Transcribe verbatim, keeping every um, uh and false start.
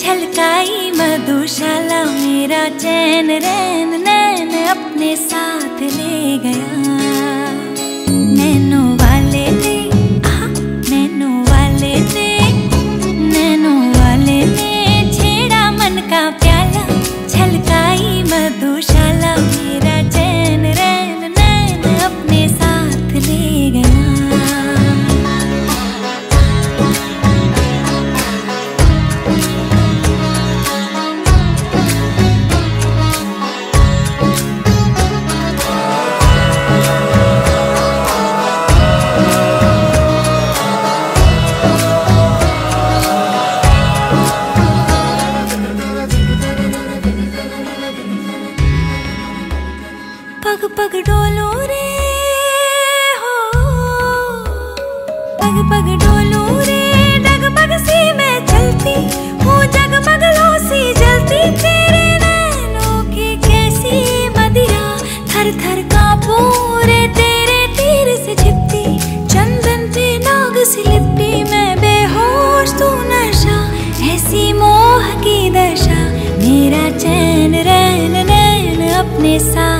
छलकाई मधुशाला मेरा चैन रैन नैन अपने साथ ले गया। नैनो वाले ने, नैनो वाले ने, नैनो वाले ने छेड़ा मन का प्याला, छलकाई मधुशाला मेरा चैन रैन नैन अपने साथ ले गया। पग पग डोलो रे हो, पग पग डोलो रे डगमग सी मैं चलती हूँ, जगमगलों सी जलती तेरे नैनों की कैसी मदिरा, थर थर कांपू रे तेरे तीर से झिपती, चंदन पे नाग सी लिपटी मैं बेहोश तू नशा, ऐसी मोह की दशा मेरा चैन रैन नैन अपने साथ